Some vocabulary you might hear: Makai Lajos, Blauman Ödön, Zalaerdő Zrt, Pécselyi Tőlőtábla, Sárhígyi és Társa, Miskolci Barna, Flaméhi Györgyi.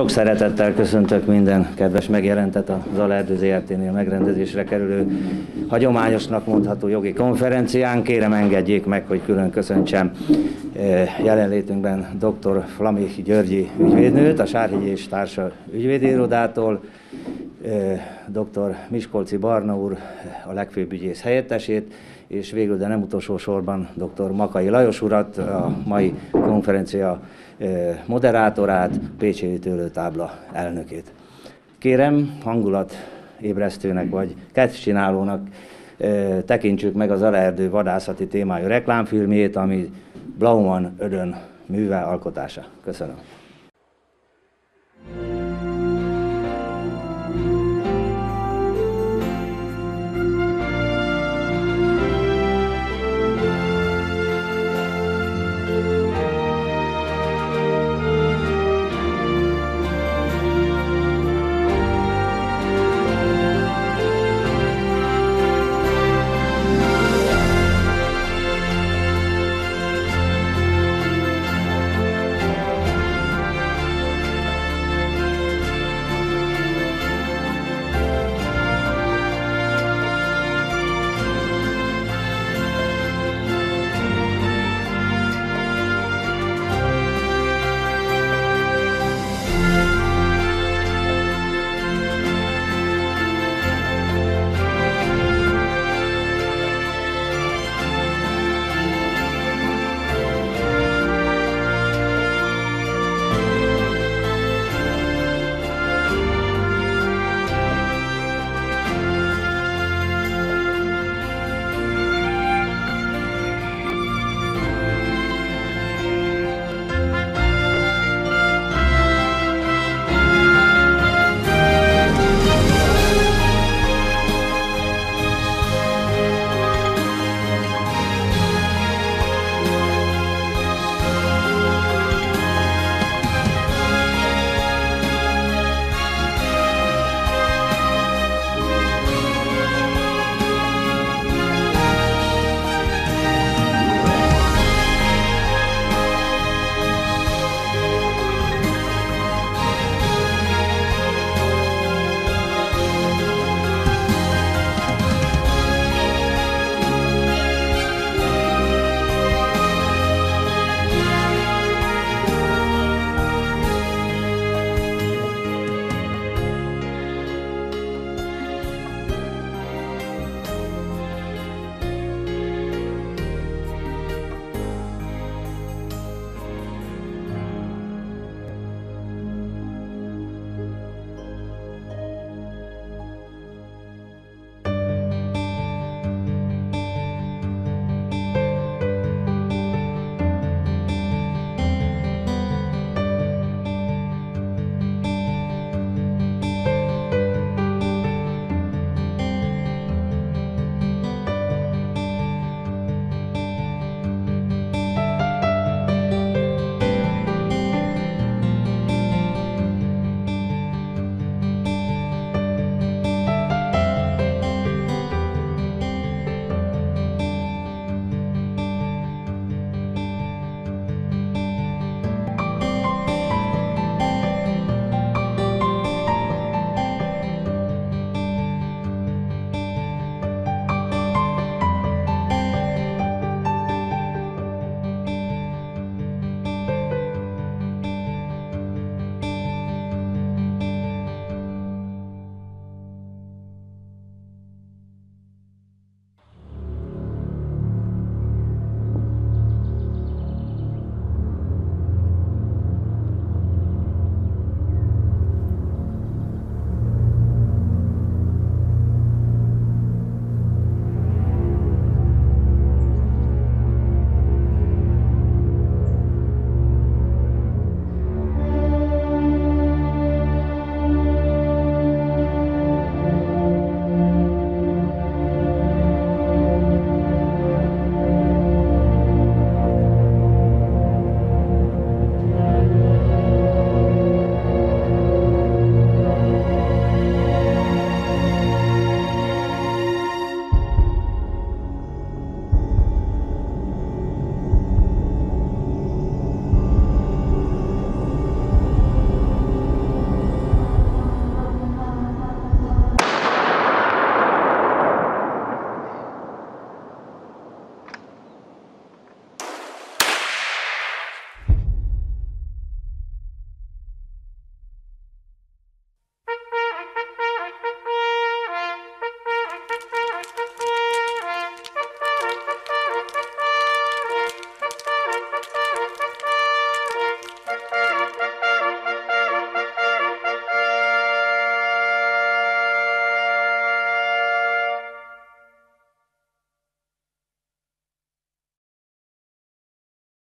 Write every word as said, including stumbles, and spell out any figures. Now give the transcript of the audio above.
Sok szeretettel köszöntök minden kedves megjelentet a Zalaerdő Zrt-nél megrendezésre kerülő hagyományosnak mondható jogi konferencián. Kérem, engedjék meg, hogy külön köszöntsem jelenlétünkben dr. Flaméhi Györgyi ügyvédnőt, a Sárhígyi és Társa ügyvédi irodától, dr. Miskolci Barna úr, a legfőbb ügyész helyettesét, és végül, de nem utolsó sorban dr. Makai Lajos urat, a mai konferencia moderátorát, Pécselyi Tőlőtábla elnökét. Kérem, hangulatébresztőnek vagy kedvcsinálónak tekintsük meg a Zalaerdő vadászati témájú reklámfilmjét, ami Blauman Ödön műve alkotása. Köszönöm.